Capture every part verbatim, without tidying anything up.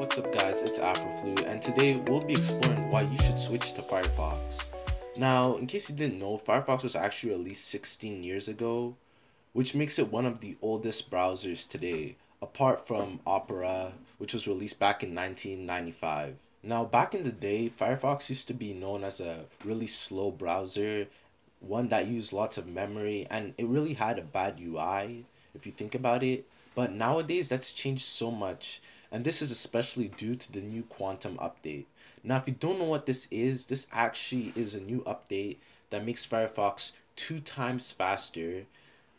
What's up guys, it's AfroFlew, and today we'll be exploring why you should switch to Firefox. Now, in case you didn't know, Firefox was actually released sixteen years ago, which makes it one of the oldest browsers today, apart from Opera, which was released back in nineteen ninety-five. Now, back in the day, Firefox used to be known as a really slow browser, one that used lots of memory, and it really had a bad U I, if you think about it. But nowadays, that's changed so much. And this is especially due to the new Quantum update. Now, if you don't know what this is, this actually is a new update that makes Firefox two times faster.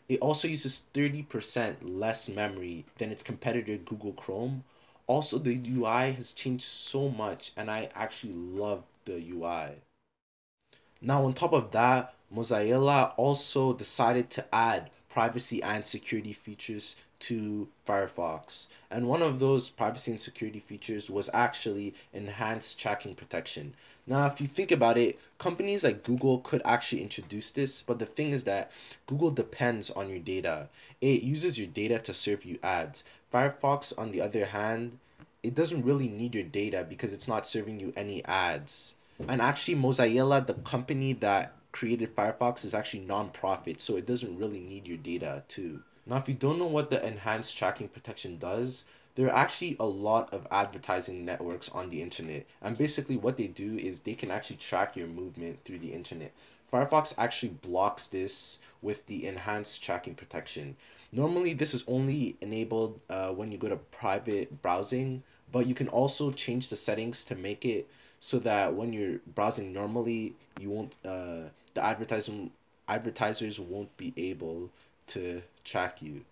It also uses thirty percent less memory than its competitor Google Chrome. Also, the U I has changed so much, and I actually love the U I. Now, on top of that, Mozilla also decided to add privacy and security features to Firefox, and one of those privacy and security features was actually enhanced tracking protection. Now, if you think about it, companies like Google could actually introduce this, but the thing is that Google depends on your data. It uses your data to serve you ads. Firefox, on the other hand, it doesn't really need your data because it's not serving you any ads. And actually, Mozilla, the company that created Firefox, is actually non-profit, so it doesn't really need your data too. Now, if you don't know what the enhanced tracking protection does, there are actually a lot of advertising networks on the internet, and basically what they do is they can actually track your movement through the internet. Firefox actually blocks this with the enhanced tracking protection. Normally, this is only enabled uh, when you go to private browsing, but you can also change the settings to make it so that when you're browsing normally, you won't uh, the advertising advertisers won't be able to track you.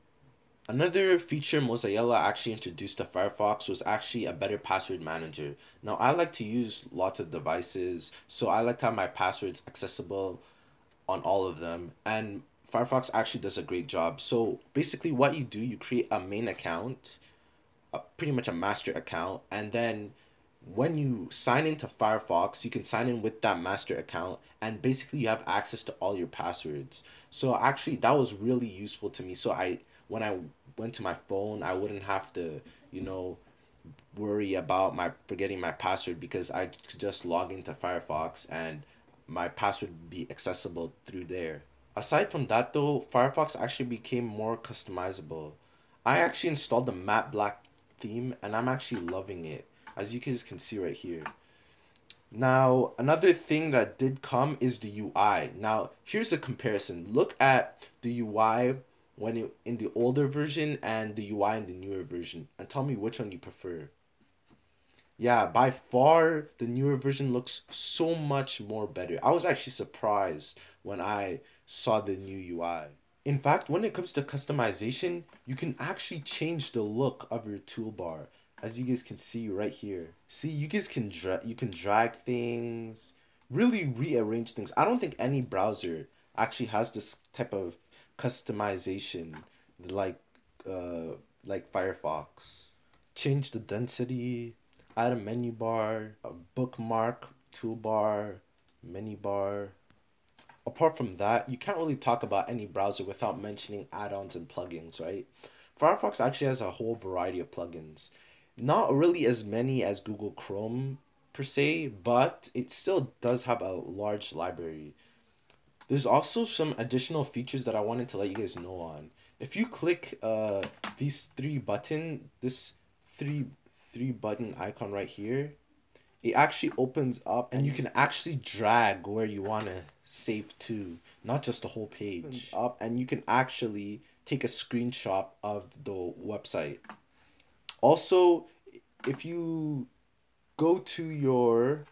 Another feature Mozilla actually introduced to Firefox was actually a better password manager. Now, I like to use lots of devices, so I like to have my passwords accessible on all of them, and Firefox actually does a great job. So basically what you do, you create a main account, a, pretty much a master account, and then when you sign into Firefox, you can sign in with that master account, and basically you have access to all your passwords. So actually that was really useful to me. So I when I went to my phone, I wouldn't have to, you know, worry about my forgetting my password, because I could just log into Firefox and my password would be accessible through there. Aside from that though, Firefox actually became more customizable. I actually installed the matte black theme and I'm actually loving it, as you guys can see right here. Now, another thing that did come is the U I. Now, here's a comparison. Look at the U I when it, in the older version and the U I in the newer version, and tell me which one you prefer. Yeah, by far, the newer version looks so much more better. I was actually surprised when I saw the new U I. In fact, when it comes to customization, you can actually change the look of your toolbar, as you guys can see right here. See, you guys can dra you can drag things, really rearrange things. I don't think any browser actually has this type of customization like uh like Firefox. Change the density, add a menu bar, a bookmark, toolbar, menu bar. Apart from that, you can't really talk about any browser without mentioning add-ons and plugins, right? Firefox actually has a whole variety of plugins. Not really as many as Google Chrome per se, but it still does have a large library. There's also some additional features that I wanted to let you guys know on. If you click uh these three button, this three three button icon right here, it actually opens up and you can actually drag where you want to save to, not just the whole page. Up and you can actually take a screenshot of the website. Also, if you go to your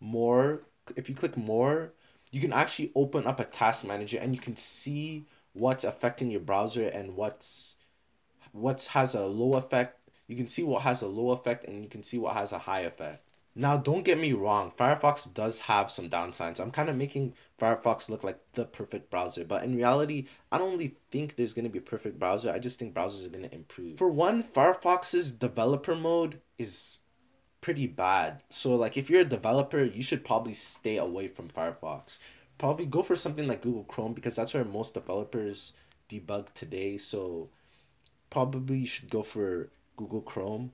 more, if you click more, you can actually open up a task manager and you can see what's affecting your browser and what's what's has a low effect. You can see what has a low effect and you can see what has a high effect. Now, don't get me wrong, Firefox does have some downsides. I'm kind of making Firefox look like the perfect browser, but in reality, I don't really think there's going to be a perfect browser. I just think browsers are going to improve. For one, Firefox's developer mode is pretty bad. So like if you're a developer, you should probably stay away from Firefox. Probably go for something like Google Chrome, because that's where most developers debug today. So probably you should go for Google Chrome.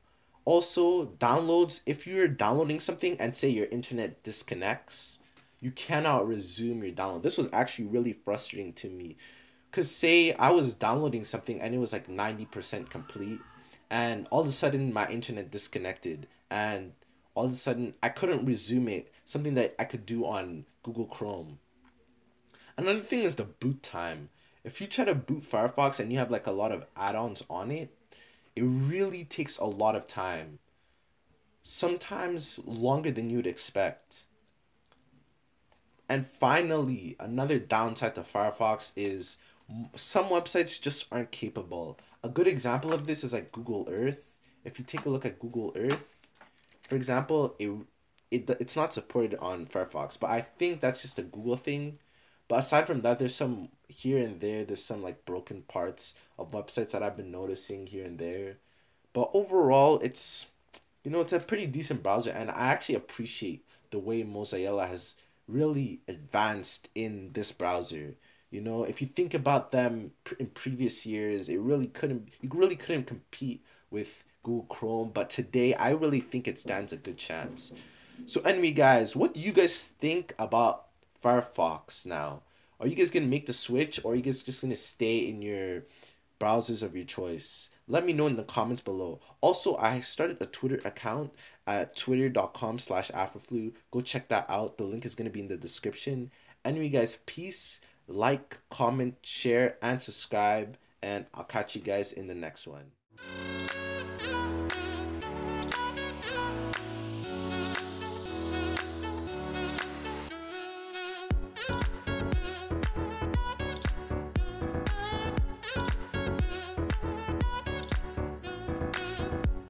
Also, downloads. If you're downloading something and say your internet disconnects, you cannot resume your download. This was actually really frustrating to me, because say I was downloading something and it was like ninety percent complete, and all of a sudden my internet disconnected, and all of a sudden I couldn't resume it, something that I could do on Google Chrome. Another thing is the boot time. If you try to boot Firefox and you have like a lot of add-ons on it, it really takes a lot of time, sometimes longer than you'd expect. And finally, another downside to Firefox is some websites just aren't capable. A good example of this is like Google Earth. If you take a look at Google Earth, for example, it, it it's not supported on Firefox, but I think that's just a Google thing. But aside from that, there's some here and there, there's some like broken parts of websites that I've been noticing here and there. But overall, it's, you know, it's a pretty decent browser, and I actually appreciate the way Mozilla has really advanced in this browser. You know, if you think about them in previous years, it really couldn't you really couldn't compete with Google Chrome, but today I really think it stands a good chance. So anyway guys, what do you guys think about Firefox now? Are you guys gonna make the switch, or are you guys just gonna stay in your browsers of your choice? Let me know in the comments below. Also, I started a Twitter account at twitter dot com slash AfroFlew. Go check that out. The link is going to be in the description. Anyway, guys, peace. Like, comment, share, and subscribe. And I'll catch you guys in the next one.